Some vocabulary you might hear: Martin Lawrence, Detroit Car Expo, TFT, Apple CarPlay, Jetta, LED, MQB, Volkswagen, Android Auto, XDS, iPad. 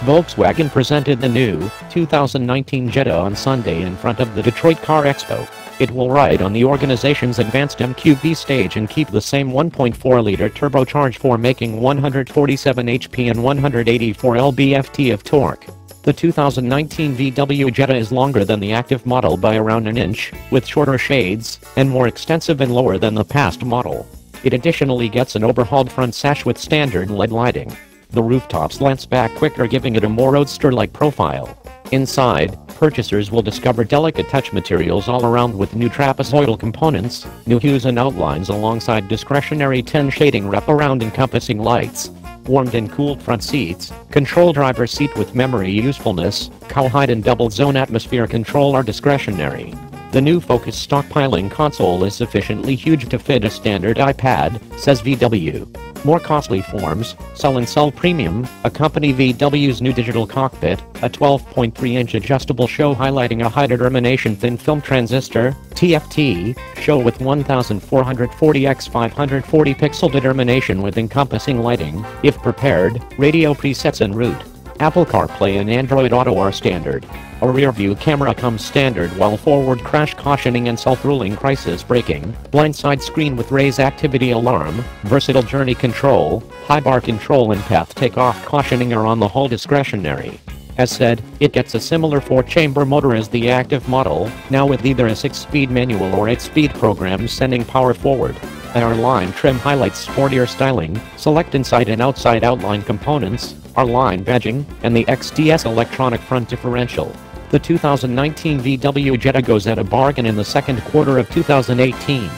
Volkswagen presented the new 2019 Jetta on Sunday in front of the Detroit Car Expo. It will ride on the organization's advanced MQB stage and keep the same 1.4-liter turbocharge for making 147 HP and 184 lb-ft of torque. The 2019 VW Jetta is longer than the active model by around an inch, with shorter shades, and more extensive and lower than the past model. It additionally gets an overhauled front sash with standard LED lighting. The rooftop slants back quicker, giving it a more roadster-like profile. Inside, purchasers will discover delicate touch materials all around with new trapezoidal components, new hues and outlines alongside discretionary 10 shading wraparound encompassing lights, warmed and cooled front seats, control driver's seat with memory usefulness, cowhide and double-zone atmosphere control are discretionary. The new Focus stockpiling console is sufficiently huge to fit a standard iPad, says VW. More costly forms, Cell and Cell Premium, accompany VW's new digital cockpit, a 12.3-inch adjustable show highlighting a high-determination thin-film transistor, TFT, show with 1440x540-pixel determination with encompassing lighting, if prepared, radio presets and route. Apple CarPlay and Android Auto are standard. A rear-view camera comes standard while forward crash cautioning and self-ruling crisis braking, blind side screen with raise activity alarm, versatile journey control, high bar control and path takeoff cautioning are on the whole discretionary. As said, it gets a similar 4-chamber motor as the active model, now with either a 6-speed manual or 8-speed program sending power forward. Our line trim highlights sportier styling, select inside and outside outline components, our line badging, and the XDS electronic front differential. The 2019 VW Jetta goes at a bargain in the second quarter of 2018.